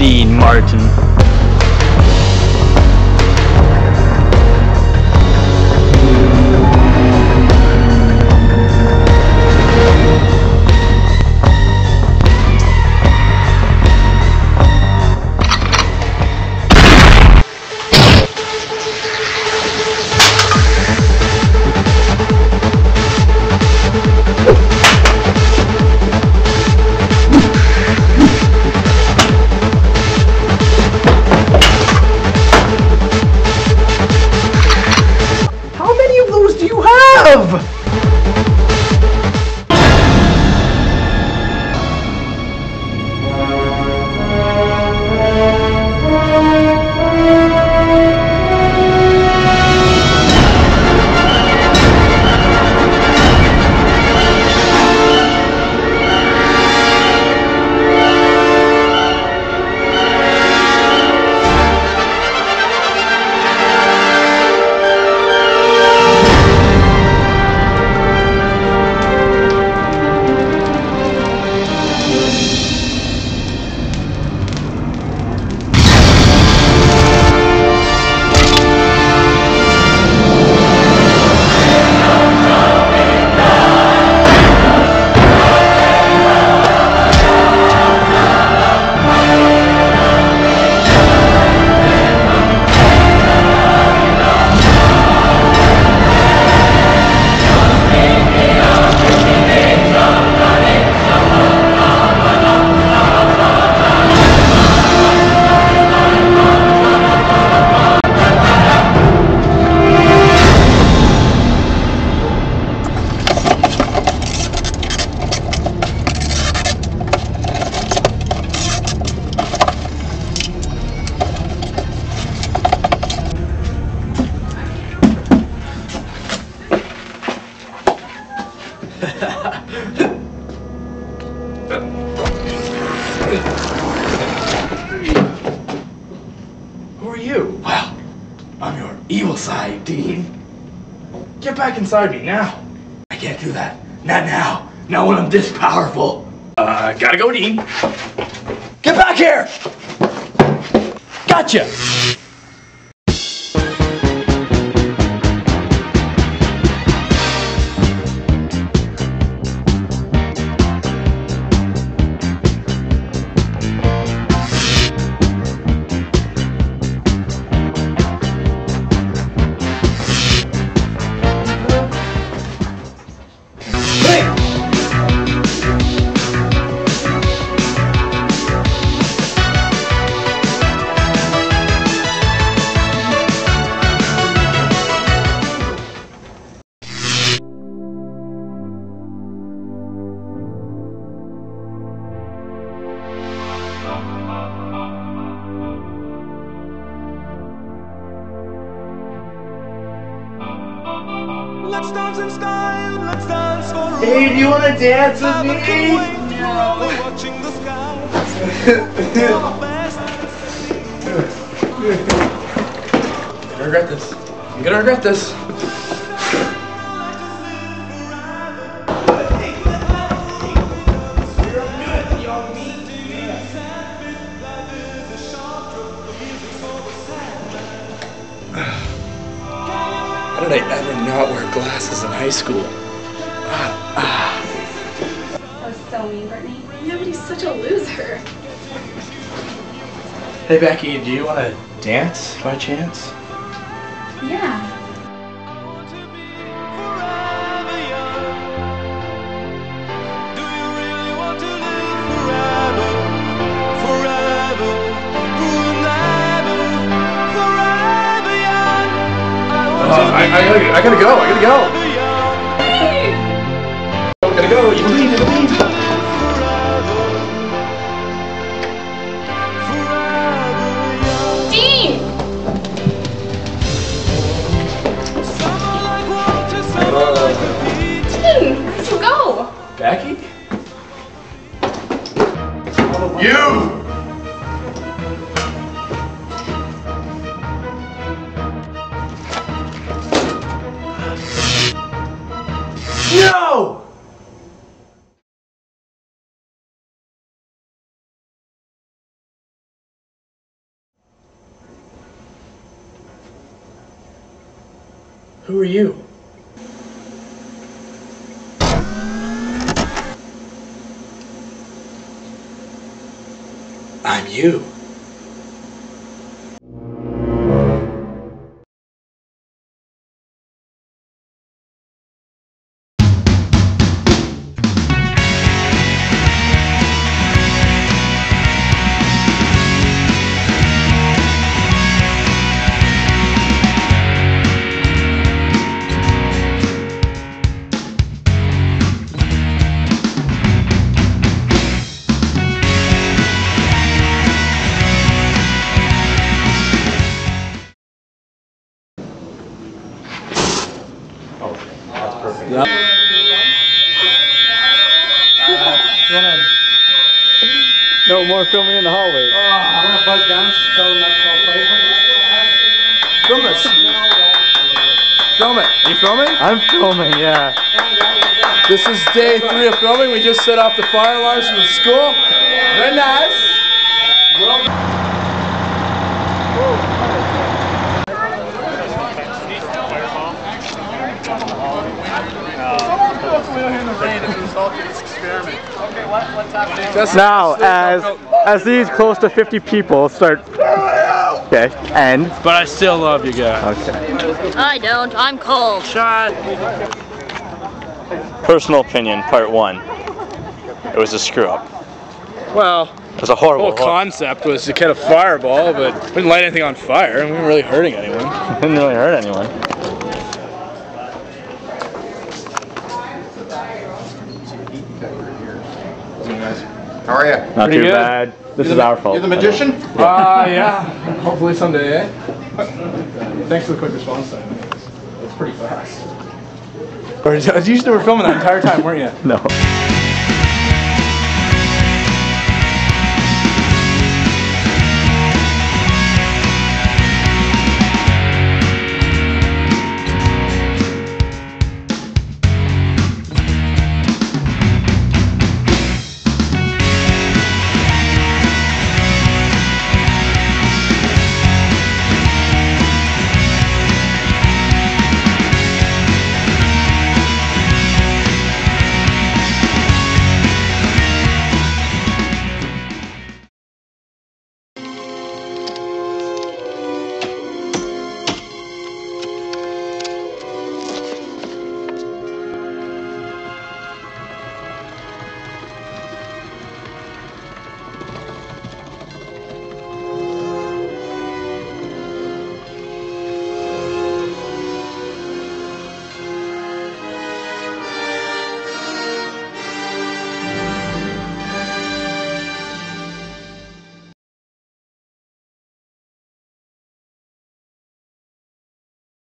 15, Martin. Who are you? Well, I'm your evil side, Dean. Get back inside me now. I can't do that. Not now. Not when I'm this powerful. Gotta go, Dean. Get back here! Gotcha! Let's dance in style, let's dance for real. Hey, do you wanna dance with me? No. Watching the sky. I'm gonna regret this. I'm gonna regret this. How did I ever not wear glasses in high school? That was so mean, Brittany. Yeah, but he's such a loser. Hey, Becky, do you want to dance by chance? Yeah. I gotta go. I gotta go. You believe, Dean! Dean, where'd you go? Becky? You! No! Who are you? I'm you. Perfect. Yeah. No more filming in the hallway. I'm going to buzz down, tell them not to call play. Film this. Film it. Are you filming? I'm filming, yeah. This is day 3 of filming. We just set off the fire alarms from the school. Very nice. Well done. Now, as these close to 50 people start, okay, and but I still love you guys. Okay. I don't. I'm cold. Shot. Personal opinion, part 1. It was a screw up. Well, it was a horrible. The whole concept was to catch a fireball, but we didn't light anything on fire, and we weren't really hurting anyone. Didn't really hurt anyone. How are you? Not too bad. This is our fault. You're the magician? Yeah. Hopefully someday, eh? Thanks for the quick response time. It's pretty fast. You just were filming that entire time, weren't you? No.